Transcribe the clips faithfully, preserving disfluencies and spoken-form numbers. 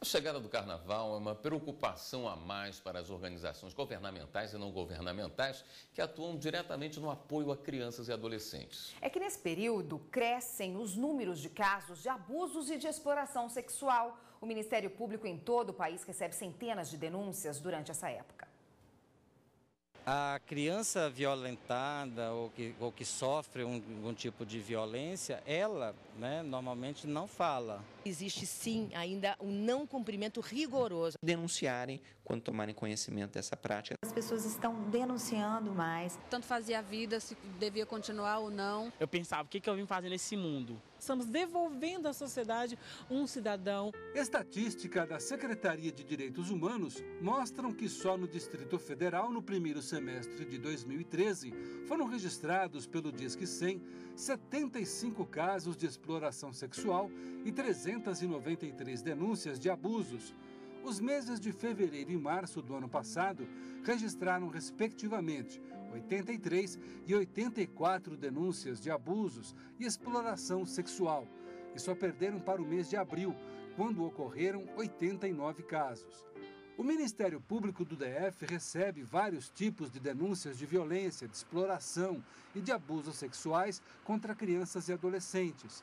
A chegada do carnaval é uma preocupação a mais para as organizações governamentais e não governamentais que atuam diretamente no apoio a crianças e adolescentes. É que nesse período crescem os números de casos de abusos e de exploração sexual. O Ministério Público em todo o país recebe centenas de denúncias durante essa época. A criança violentada ou que, ou que sofre um, algum tipo de violência, ela, né, normalmente não fala. Existe sim ainda um não cumprimento rigoroso. Denunciarem quando tomarem conhecimento dessa prática. As pessoas estão denunciando mais. Tanto fazia a vida, se devia continuar ou não. Eu pensava, o que que eu vim fazer nesse mundo? Estamos devolvendo à sociedade um cidadão. Estatística da Secretaria de Direitos Humanos mostram que só no Distrito Federal, no primeiro semestre de dois mil e treze, foram registrados pelo Disque cem setenta e cinco casos de exploração sexual e trezentas e noventa e três denúncias de abusos. Os meses de fevereiro e março do ano passado registraram, respectivamente, oitenta e três e oitenta e quatro denúncias de abusos e exploração sexual, e só perderam para o mês de abril, quando ocorreram oitenta e nove casos. O Ministério Público do D F recebe vários tipos de denúncias de violência, de exploração e de abusos sexuais contra crianças e adolescentes.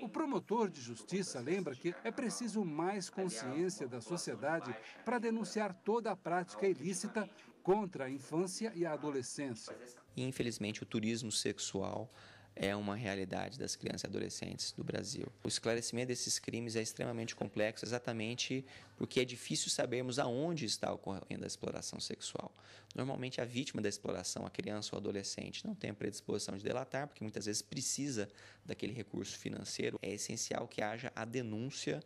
O promotor de justiça lembra que é preciso mais consciência da sociedade para denunciar toda a prática ilícita contra a infância e a adolescência. Infelizmente, o turismo sexual é uma realidade das crianças e adolescentes do Brasil. O esclarecimento desses crimes é extremamente complexo, exatamente porque é difícil sabermos aonde está ocorrendo a exploração sexual. Normalmente, a vítima da exploração, a criança ou adolescente, não tem a predisposição de delatar, porque muitas vezes precisa daquele recurso financeiro. É essencial que haja a denúncia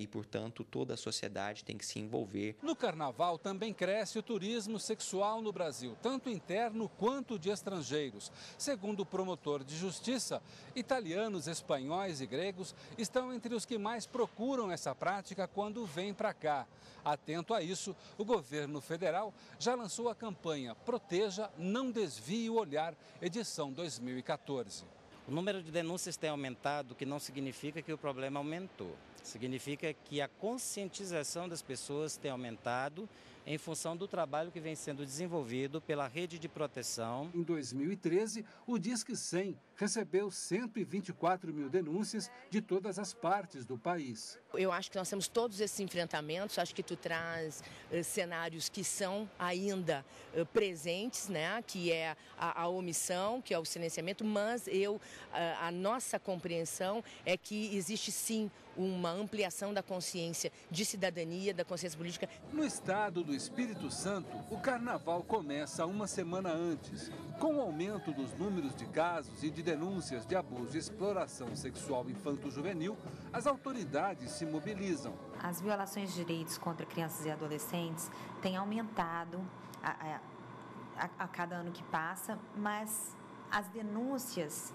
e, portanto, toda a sociedade tem que se envolver. No Carnaval também cresce o turismo sexual no Brasil, tanto interno quanto de estrangeiros. Segundo o promotor de justiça, italianos, espanhóis e gregos estão entre os que mais procuram essa prática quando vêm para cá. Atento a isso, o governo federal já lançou a campanha Proteja, Não Desvie o Olhar, edição dois mil e quatorze. O número de denúncias tem aumentado, o que não significa que o problema aumentou. Significa que a conscientização das pessoas tem aumentado em função do trabalho que vem sendo desenvolvido pela rede de proteção. Em dois mil e treze, o Disque cem recebeu cento e vinte e quatro mil denúncias de todas as partes do país. Eu acho que nós temos todos esses enfrentamentos, acho que tu traz eh, cenários que são ainda eh, presentes, né? Que é a, a omissão, que é o silenciamento, mas eu, a, a nossa compreensão é que existe sim uma ampliação da consciência de cidadania, da consciência política. No estado do Espírito Santo, o carnaval começa uma semana antes. Com o aumento dos números de casos e de denúncias de abuso e exploração sexual infanto-juvenil, as autoridades se mobilizam. As violações de direitos contra crianças e adolescentes têm aumentado a, a, a cada ano que passa, mas as denúncias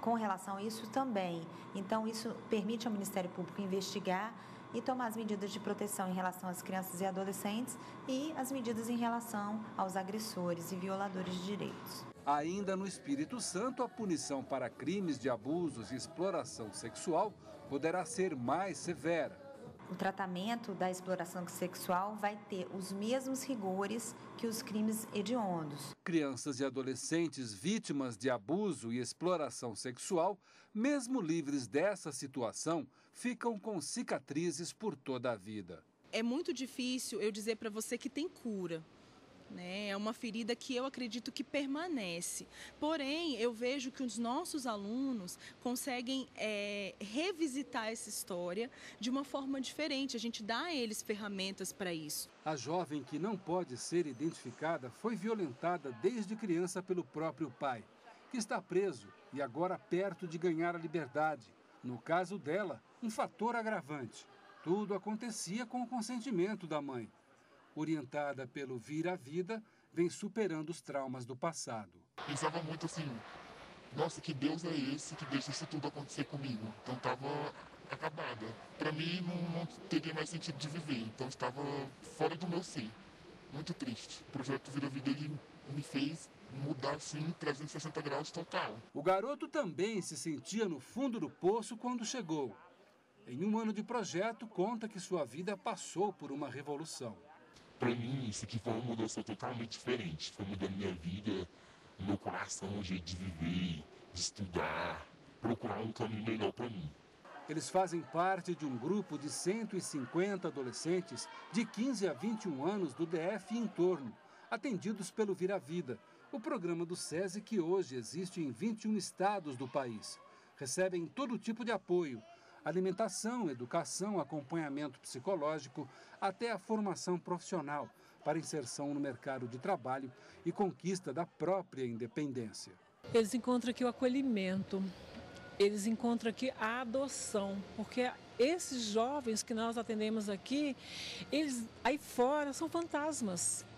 com relação a isso também. Então, isso permite ao Ministério Público investigar e tomar as medidas de proteção em relação às crianças e adolescentes e as medidas em relação aos agressores e violadores de direitos. Ainda no Espírito Santo, a punição para crimes de abusos e exploração sexual poderá ser mais severa. O tratamento da exploração sexual vai ter os mesmos rigores que os crimes hediondos. Crianças e adolescentes vítimas de abuso e exploração sexual, mesmo livres dessa situação, ficam com cicatrizes por toda a vida. É muito difícil eu dizer para você que tem cura, né? É uma ferida que eu acredito que permanece. Porém, eu vejo que os nossos alunos conseguem é, revisitar essa história de uma forma diferente. A gente dá a eles ferramentas para isso. A jovem que não pode ser identificada foi violentada desde criança pelo próprio pai, que está preso e agora perto de ganhar a liberdade. No caso dela, um fator agravante. Tudo acontecia com o consentimento da mãe. Orientada pelo Vira a Vida, vem superando os traumas do passado. Pensava muito assim, nossa, que Deus é esse que deixa isso tudo acontecer comigo? Então estava acabada. Para mim não, não teria mais sentido de viver, então estava fora do meu ser. Muito triste. O projeto Vira a Vida ele me fez mudar assim trezentos e sessenta graus total. O garoto também se sentia no fundo do poço quando chegou. em um ano de projeto, conta que sua vida passou por uma revolução. Para mim, isso aqui foi uma mudança totalmente diferente. Foi mudando minha vida, meu coração, o jeito de viver, de estudar, procurar um caminho melhor para mim. Eles fazem parte de um grupo de cento e cinquenta adolescentes de quinze a vinte e um anos do D F e em torno, atendidos pelo Vira a Vida, o programa do SESI que hoje existe em vinte e um estados do país. Recebem todo tipo de apoio, alimentação, educação, acompanhamento psicológico, até a formação profissional para inserção no mercado de trabalho e conquista da própria independência. Eles encontram aqui o acolhimento. Eles encontram aqui a adoção, porque esses jovens que nós atendemos aqui, eles aí fora são fantasmas.